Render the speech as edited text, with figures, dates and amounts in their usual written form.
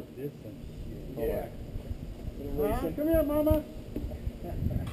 distance. Yeah. Come here, Mama.